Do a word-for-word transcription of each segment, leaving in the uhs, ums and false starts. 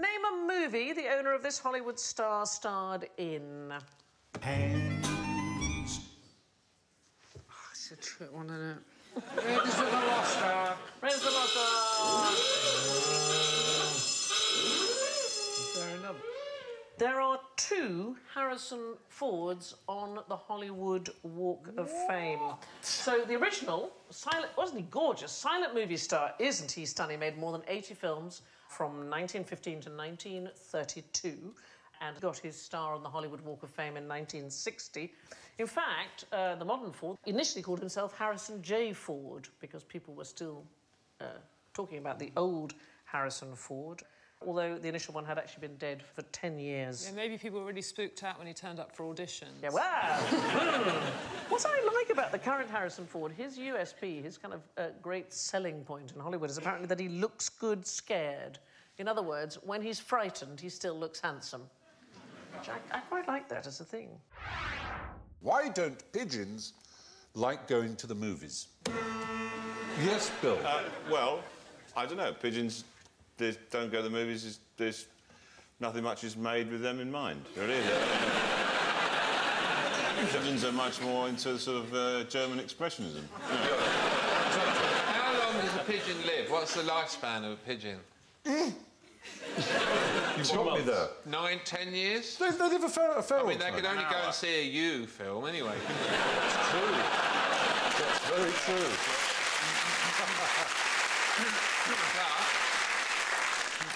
Name a movie the owner of this Hollywood star starred in. Hands. Oh, it's a trick one, isn't it? Raiders of the Lost Ark. Raiders of the Lost Ark. Is there another? There are two Harrison Fords on the Hollywood Walk of what? Fame. So the original, silent, wasn't he gorgeous? Silent movie star, isn't he stunning? Made more than eighty films from nineteen fifteen to nineteen thirty-two and got his star on the Hollywood Walk of Fame in nineteen sixty. In fact, uh, the modern Ford initially called himself Harrison J. Ford because people were still uh, talking about the old Harrison Ford, although the initial one had actually been dead for ten years. Yeah, maybe people were really spooked out when he turned up for auditions. Yeah, wow! What I like about the current Harrison Ford, his U S P, his kind of uh, great selling point in Hollywood is apparently that he looks good scared. In other words, when he's frightened, he still looks handsome. Which I, I quite like that as a thing. Why don't pigeons like going to the movies? Yes, Bill. Uh, well, I don't know. Pigeons don't go to the movies. There's, there's nothing much is made with them in mind, really. Pigeons are much more into sort of uh, German expressionism. How long does a pigeon live? What's the lifespan of a pigeon? You got me there. Nine, ten years? They, they live a fair, a fair I mean, they could only go and see a you film anyway. That's true. That's very true.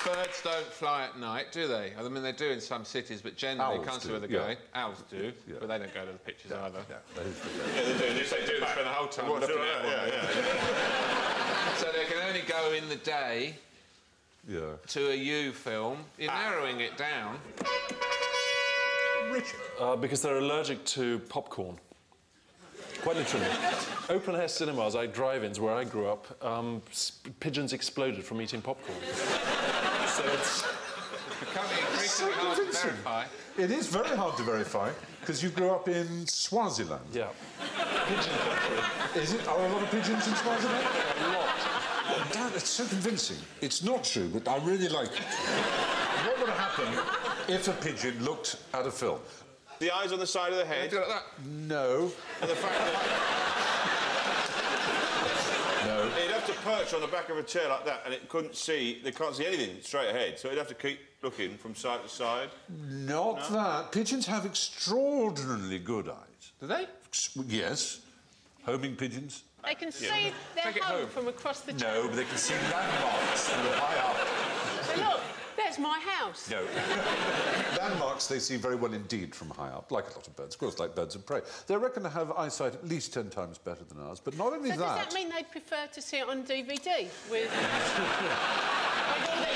But birds don't fly at night, do they? I mean, they do in some cities, but generally they can't see where they're going. Owls do, but they don't go to the pictures either. Yeah, they do. If they do, they spend the whole time looking at one. So they can only go in the day. Yeah. To a you film, you're ah. narrowing it down. Richard. Uh, because they're allergic to popcorn. Quite literally. Open-air cinemas, like drive-ins where I grew up, um, pigeons exploded from eating popcorn. So it's becoming increasingly hard to verify. It is very hard to verify, because you grew up in Swaziland. Yeah. Pigeon country. Is it? Are a lot of pigeons in Swaziland? A lot. Dad, it's so convincing. It's not true, but I really like it. What would happen if a pigeon looked at a film? The eyes on the side of the head. Like that? No. And the fact that... No. It'd have to perch on the back of a chair like that, and it couldn't see... They can't see anything straight ahead, so it'd have to keep looking from side to side. Not no? that. Pigeons have extraordinarily good eyes. Do they? Yes. Homing pigeons. They can yeah. see their home, home from across the channel. No, but they can see landmarks from high up. So look, there's my house. No. Landmarks they see very well indeed from high up, like a lot of birds, of course, like birds of prey. They're reckoned to have eyesight at least ten times better than ours, but not only so that... So does that mean they prefer to see it on D V D? With... with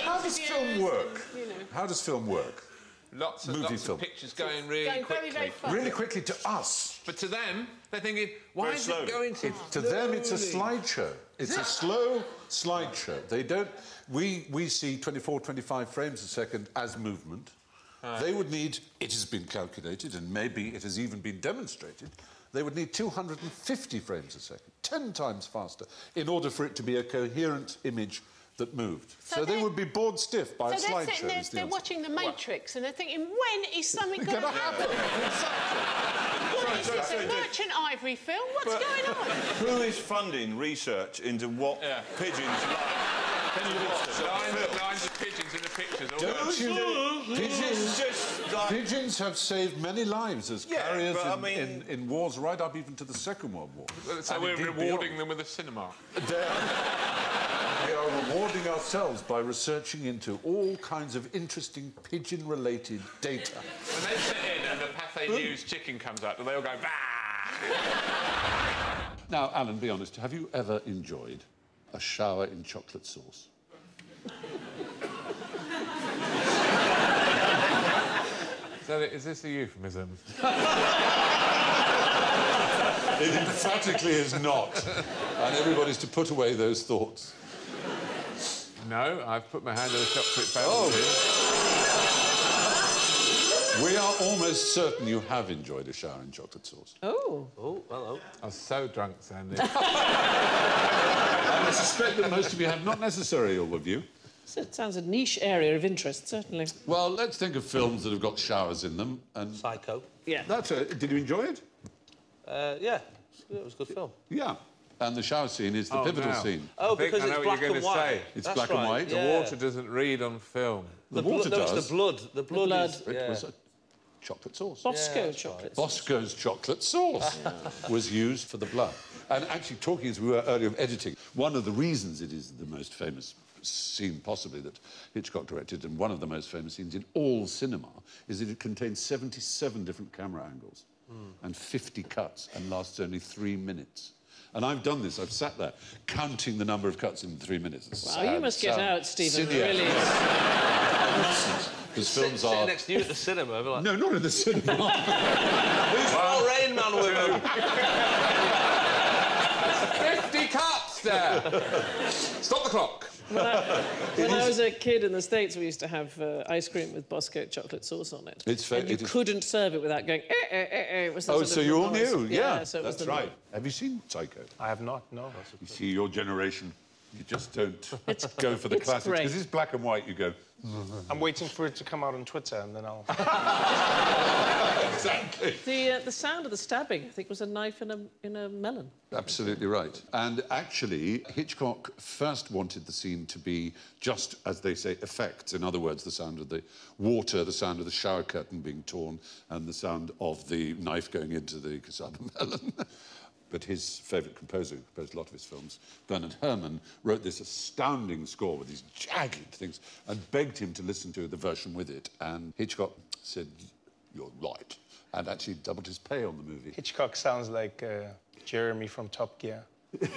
How does film work? And, you know. How does film work? Lots and Movie lots film. of pictures going really going quickly. Very, very really quickly to us. But to them, they're thinking, why very is slowly. it going to... It's, to them, it's a slideshow. It's a slow slideshow. They don't... We, we see twenty-four, twenty-five frames a second as movement. Right. They would need... It has been calculated, and maybe it has even been demonstrated, they would need two hundred fifty frames a second, ten times faster, in order for it to be a coherent image that moved. So, so they would be bored stiff by so a slideshow. They're, the they're watching The Matrix what? and they're thinking, when is something going to happen? What is this, a Merchant Ivory film? What's but, going on? Who is funding research into what yeah. pigeons like? Pigeons lines, lines of pigeons in the pictures. Don't you know? Pigeons, just like... pigeons have saved many lives as yeah, carriers in, I mean... in, in wars right up even to the Second World War. So and we're rewarding beyond. them with a cinema. We are rewarding ourselves by researching into all kinds of interesting pigeon-related data. When they sit in and the Pathé Ooh. News chicken comes out, and they all go, bah! Now, Alan, be honest, have you ever enjoyed a shower in chocolate sauce? Is that it? Is this a euphemism? It emphatically is not. And everybody's to put away those thoughts. No, I've put my hand on the chocolate fountain. Oh. We are almost certain you have enjoyed a shower in chocolate sauce. Oh. Oh, hello. I was so drunk, Sandy. And I suspect that most of you have not necessarily all of you. It sounds a niche area of interest, certainly. Well, let's think of films that have got showers in them. And Psycho. Yeah. That's a, did you enjoy it? Uh, yeah. It was a good film. Yeah. And the shower scene is the oh, pivotal no. scene. Oh, because it's black and white. It's black and white. The water doesn't read on film. The, the water does. It's the blood. The blood, the blood is... Yeah. It was a chocolate sauce. Bosco yeah, chocolate sauce. Bosco's chocolate sauce was used for the blood. And actually, talking as we were earlier of editing, one of the reasons it is the most famous scene possibly that Hitchcock directed, and one of the most famous scenes in all cinema, is that it contains seventy-seven different camera angles mm. and fifty cuts and lasts only three minutes. And I've done this. I've sat there counting the number of cuts in three minutes. Wow, sad, you must get out, Stephen. Really. Because films sit, are... Sit next to you at the cinema. Like... No, not at the cinema. Who's well, Rain Man women? fifty cuts there. Stop the clock. When, I, when I was a kid in the States, we used to have uh, ice cream with Bosco chocolate sauce on it. It's fair, and you it couldn't is... serve it without going, eh, eh, eh, eh. It was oh, so you all noise. Knew, yeah. yeah so that's right. Noise. Have you seen Psycho? I have not, no. You see, your generation, you just don't it's, go for the it's classics. Because it's black and white, you go... I'm waiting for it to come out on Twitter, and then I'll... Exactly. The, uh, the sound of the stabbing, I think, was a knife in a, in a melon. Absolutely right. And, actually, Hitchcock first wanted the scene to be just, as they say, effects. In other words, the sound of the water, the sound of the shower curtain being torn, and the sound of the knife going into the cassava melon. But his favourite composer, who composed a lot of his films, Bernard Herrmann, wrote this astounding score with these jagged things and begged him to listen to the version with it. And Hitchcock said, "You're right," and actually doubled his pay on the movie. Hitchcock sounds like uh, Jeremy from Top Gear. Sounds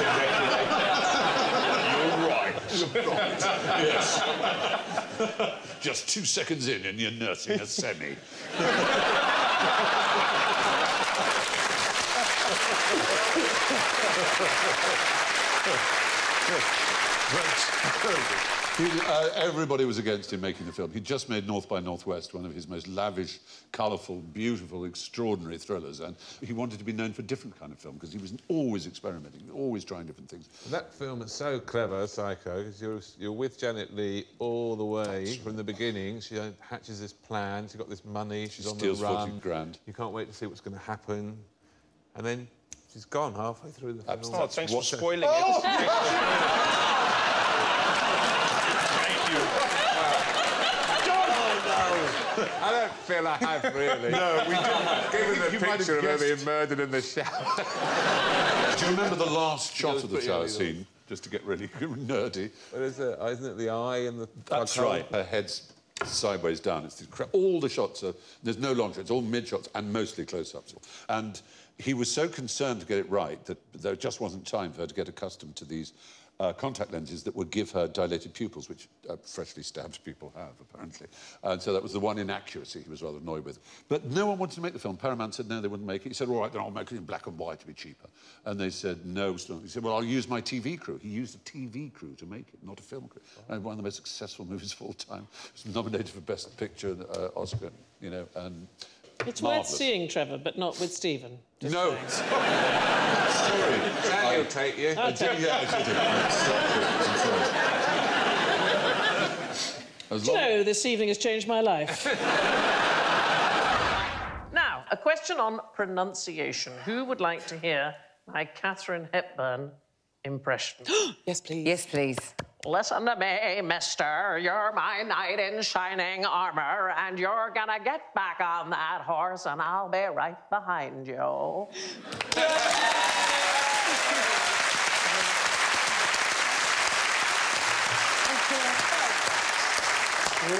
exactly like that. You're right. You're right. Yes. Just two seconds in and you're nursing a semi. He, uh, everybody was against him making the film. He just made North by Northwest, one of his most lavish, colourful, beautiful, extraordinary thrillers, and he wanted to be known for a different kind of film because he was always experimenting, always trying different things. That film is so clever, Psycho, because you're, you're with Janet Leigh all the way That's from right. the beginning. She hatches this plan, she's got this money, she's she on the run. Steals forty grand. You can't wait to see what's going to happen. And then she's gone halfway through the film. Oh, thanks for spoiling it. Oh! I don't feel I have, really. No, we didn't. Given the you picture of her being murdered in the shower. Do you remember the last shot of the shower scene? Just to get really nerdy. What is it? Isn't it the eye and the... That's icon? Right. Her head's sideways down. It's all the shots are... There's no long shots. It's all mid-shots and mostly close-ups. And he was so concerned to get it right that there just wasn't time for her to get accustomed to these... Uh, contact lenses that would give her dilated pupils, which uh, freshly stabbed people have, apparently. And so that was the one inaccuracy he was rather annoyed with. But no one wanted to make the film. Paramount said, no, they wouldn't make it. He said, all right, then I'll make it in black and white to be cheaper. And they said, no, it's not. He said, well, I'll use my T V crew. He used a T V crew to make it, not a film crew. Oh. And one of the most successful movies of all time. It was nominated for Best Picture, uh, Oscar, you know, and... It's marvellous. Worth seeing, Trevor, but not with Stephen. No. Sorry. Sorry. I'll take you. I'll take you. Yeah, I did. You know, this evening has changed my life. Now, a question on pronunciation. Who would like to hear my Katharine Hepburn impression? Yes, please. Yes, please. Listen to me, mister, you're my knight in shining armour and you're gonna get back on that horse and I'll be right behind you.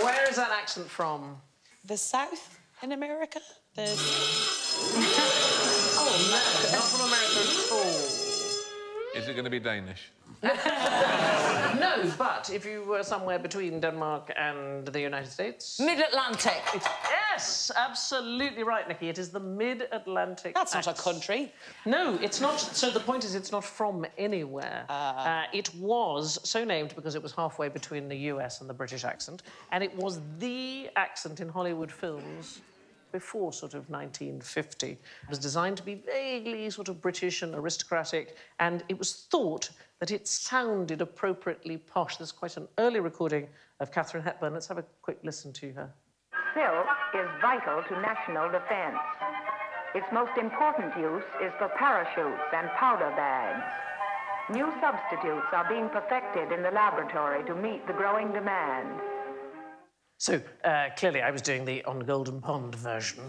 Where is that accent from? The South in America? The... Oh, no, not from America at all. Is it going to be Danish? No, but if you were somewhere between Denmark and the United States... Mid-Atlantic. Yes, absolutely right, Nikki. It is the Mid-Atlantic That's act. Not a country. No, it's not. So the point is it's not from anywhere. Uh, uh, it was so named because it was halfway between the U S and the British accent, and it was the accent in Hollywood films before sort of nineteen fifty. It was designed to be vaguely sort of British and aristocratic, and it was thought that it sounded appropriately posh. There's quite an early recording of Katharine Hepburn. Let's have a quick listen to her. Pill is vital to national defense. Its most important use is for parachutes and powder bags. New substitutes are being perfected in the laboratory to meet the growing demand. So, uh, clearly I was doing the On Golden Pond version.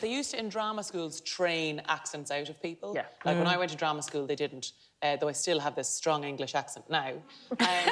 They used to, in drama schools, train accents out of people. Yeah. Like, mm. when I went to drama school, they didn't, uh, though I still have this strong English accent now. Um,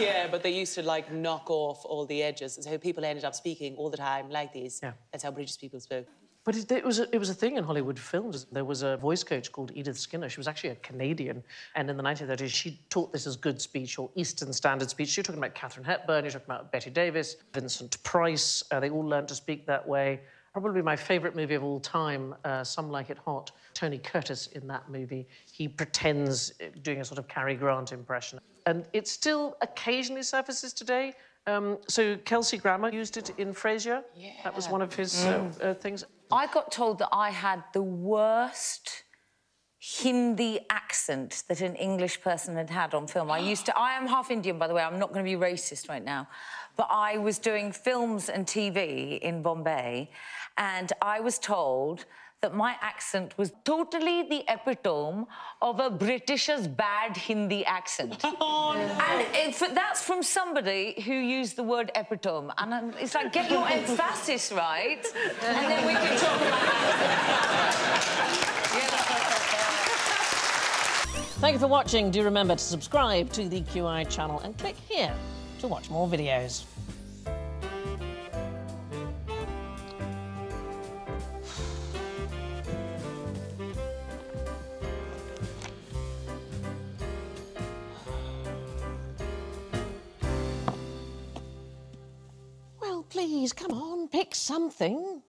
yeah, but they used to, like, knock off all the edges. It's how people ended up speaking all the time like these. Yeah. That's how British people spoke. But it, it, was a, it was a thing in Hollywood films. There was a voice coach called Edith Skinner. She was actually a Canadian. And in the nineteen thirties, she taught this as good speech or Eastern Standard speech. You're talking about Katharine Hepburn, you're talking about Betty Davis, Vincent Price. Uh, they all learned to speak that way. Probably my favourite movie of all time, uh, Some Like It Hot. Tony Curtis in that movie, he pretends doing a sort of Cary Grant impression. And it still occasionally surfaces today. Um, so Kelsey Grammer used it in Frasier. Yeah. That was one of his mm. uh, uh, things. I got told that I had the worst Hindi accent that an English person had had on film. I used to... I am half Indian, by the way. I'm not going to be racist right now. But I was doing films and T V in Bombay, and I was told that my accent was totally the epitome of a Britisher's bad Hindi accent. Oh, no. And it, that's from somebody who used the word epitome. And I'm, it's like, get your emphasis right, and then we can talk about accents. Yeah. Thank you for watching. Do remember to subscribe to the Q I channel and click here to watch more videos. Please, come on, pick something.